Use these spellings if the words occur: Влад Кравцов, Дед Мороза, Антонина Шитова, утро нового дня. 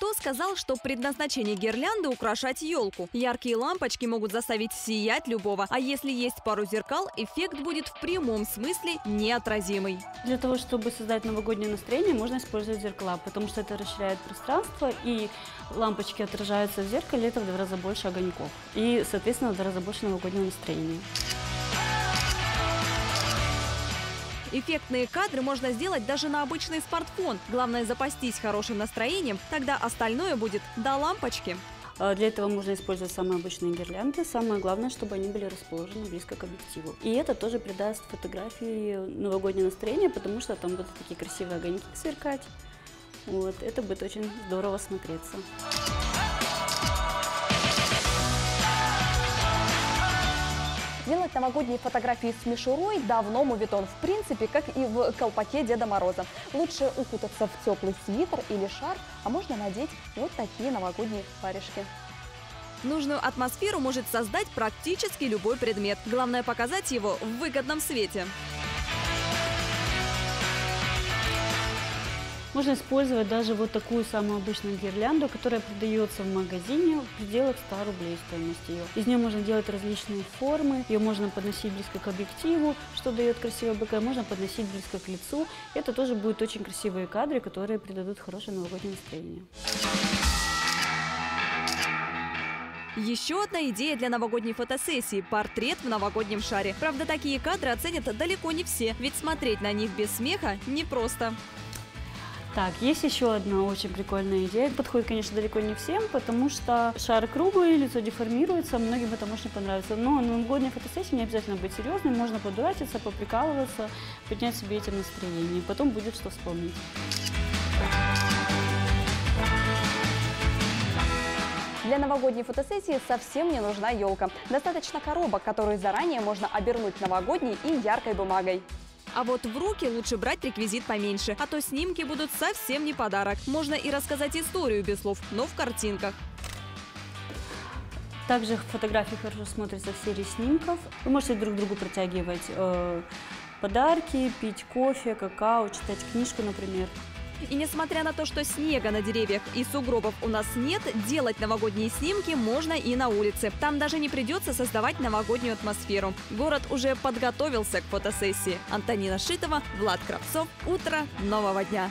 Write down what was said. Кто сказал, что предназначение гирлянды – украшать елку? Яркие лампочки могут заставить сиять любого, а если есть пару зеркал, эффект будет в прямом смысле неотразимый. Для того, чтобы создать новогоднее настроение, можно использовать зеркала, потому что это расширяет пространство, и лампочки отражаются в зеркале, это в 2 раза больше огоньков, и, соответственно, в 2 раза больше новогоднего настроения. Эффектные кадры можно сделать даже на обычный смартфон. Главное запастись хорошим настроением, тогда остальное будет до лампочки. Для этого можно использовать самые обычные гирлянды. Самое главное, чтобы они были расположены близко к объективу. И это тоже придаст фотографии новогоднее настроение, потому что там будут такие красивые огоньки сверкать. Вот, это будет очень здорово смотреться. Делать новогодние фотографии с мишурой давно мувитон, в принципе, как и в колпаке Деда Мороза. Лучше укутаться в теплый свитер или шарф, а можно надеть вот такие новогодние варежки. Нужную атмосферу может создать практически любой предмет. Главное показать его в выгодном свете. Можно использовать даже вот такую самую обычную гирлянду, которая продается в магазине в пределах 100 рублей стоимость ее. Из нее можно делать различные формы, ее можно подносить близко к объективу, что дает красивое БК, можно подносить близко к лицу. Это тоже будут очень красивые кадры, которые придадут хорошее новогоднее настроение. Еще одна идея для новогодней фотосессии – портрет в новогоднем шаре. Правда, такие кадры оценят далеко не все, ведь смотреть на них без смеха непросто. Так, есть еще одна очень прикольная идея. Подходит, конечно, далеко не всем, потому что шар круглый, лицо деформируется, многим это может не понравиться. Но на новогодней фотосессии не обязательно быть серьезным, можно подурачиться, поприкалываться, поднять себе эти настроения. Потом будет что вспомнить. Для новогодней фотосессии совсем не нужна елка. Достаточно коробок, которые заранее можно обернуть новогодней и яркой бумагой. А вот в руки лучше брать реквизит поменьше, а то снимки будут совсем не подарок. Можно и рассказать историю без слов, но в картинках. Также фотографии хорошо смотрятся в серии снимков. Вы можете друг другу протягивать подарки, пить кофе, какао, читать книжку, например. И несмотря на то, что снега на деревьях и сугробов у нас нет, делать новогодние снимки можно и на улице. Там даже не придется создавать новогоднюю атмосферу. Город уже подготовился к фотосессии. Антонина Шитова, Влад Кравцов. Утро нового дня.